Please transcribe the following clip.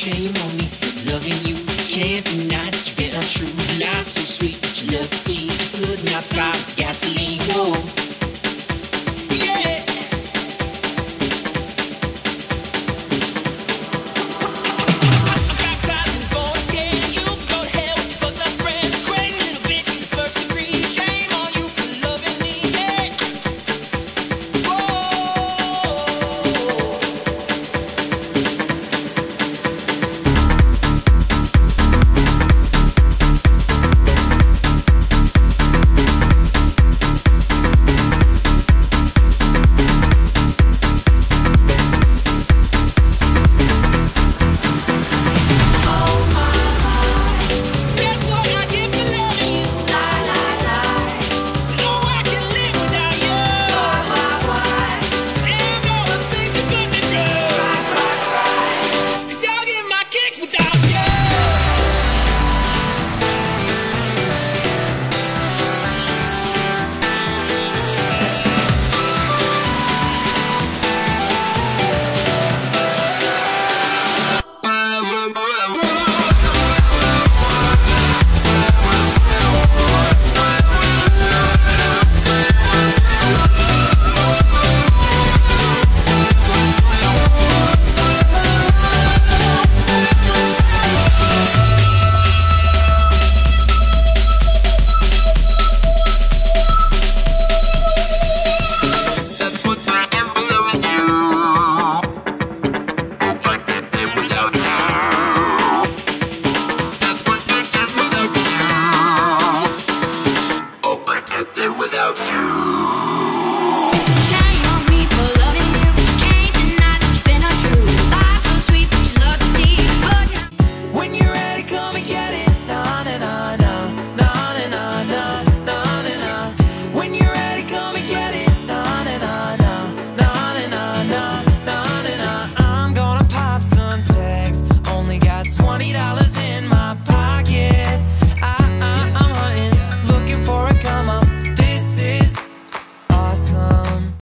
shame on me for loving you. Can't deny that you've been untrue. Lies so sweet, but your love teeth could not fire gasoline. Whoa.